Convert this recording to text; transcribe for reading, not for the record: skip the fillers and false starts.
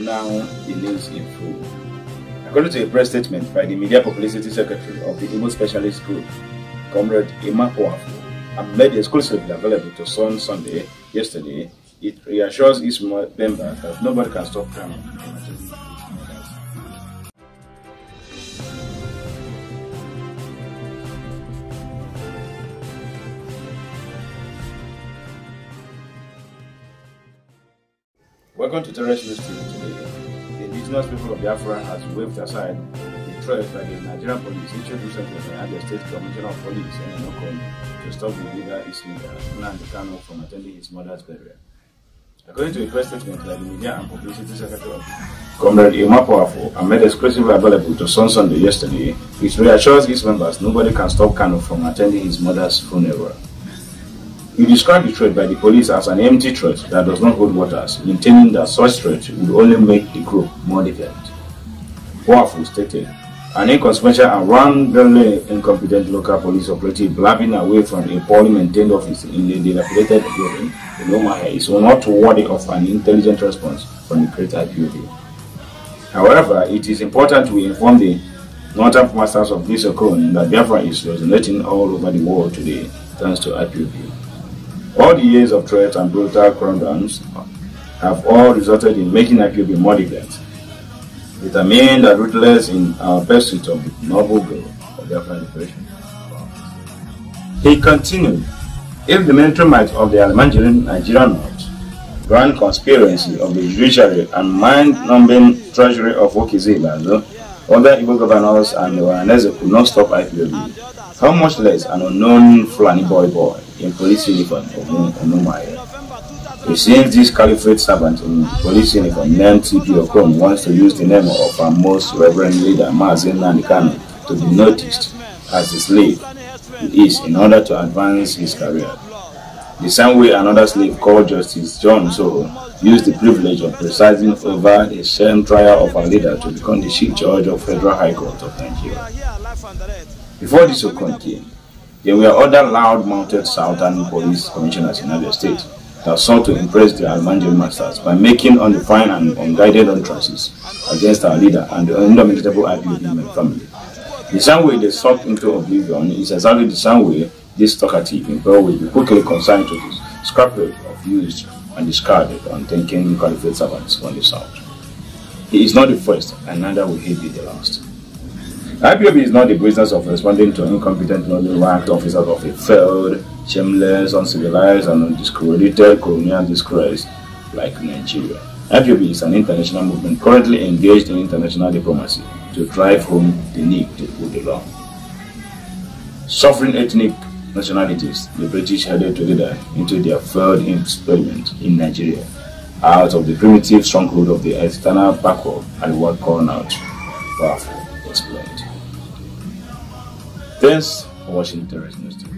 Now the news in full. According to a press statement by the Media Publicity Secretary of the Imo Specialist Group, Comrade Emma Ohafo, and made exclusively available to Sun Sunday yesterday, it reassures its members that nobody can stop crime. Welcome to Terrace News TV today. The indigenous people of Biafra has waved aside the threat by the Nigerian police issued recently by Abia State Commissioner of Police Ene Okon to stop the leader Nnamdi Kanu from attending his mother's burial. According to a press statement by the Media and Publicity Secretary, Comrade Ilma Powerful, and made exclusively available to Sun Sunday yesterday, it reassures its members nobody can stop Kanu from attending his mother's funeral. He described the threat by the police as an empty threat that does not hold waters, maintaining that such threat would only make the group more defiant. Powerful stated, an inconsequential and roundly incompetent local police operative blabbing away from a poorly maintained office in the dilapidated building in Omaha is not worthy of an intelligent response from the great IPOB. However, it is important we inform the northern masters of this economy that Biafra is resonating all over the world today thanks to IPOB. All the years of threats and brutal crackdowns have all resulted in making IPOB more defiant, determined and ruthless in our pursuit of the noble goal of Biafran liberation. He continued, if the military might of the Almanjirian Nigerian North, grand conspiracy of the judiciary and mind-numbing treasury of Okizi-Ibadan, other Igbo governors and the Ohaneze could not stop IPOB, how much less an unknown Fulani boy in police uniform of Omaha. It seems this caliphate servant in police uniform named T.P. Okon wants to use the name of our most reverend leader, Maazị Nnamdi Kanu, to be noticed as the slave he is in order to advance his career. The same way another slave called Justice John So used the privilege of presiding over the same trial of our leader to become the Chief Judge of Federal High Court of Nigeria. Before this Okon came, there were other loud-mouthed southern police commissioners in Abia State that sought to impress the Almanjirian masters by making undefined and unguided utterances against our leader and the indomitable IPOB family. The same way they sought into oblivion is exactly the same way this talkative empire will be quickly consigned to the scrapbook of used and discarded unthinking caliphate servants from the south. He is not the first, and neither will he be the last. IPOB is not the business of responding to incompetent, non-ranked officers of a failed, shameless, uncivilized, and undiscredited colonial disgrace like Nigeria. IPOB is an international movement currently engaged in international diplomacy to drive home the need to put the law. Sovereign ethnic nationalities, the British headed together into their failed experiment in Nigeria, out of the primitive stronghold of the external backward and what called out Powerful. Thanks for watching Terrace News TV.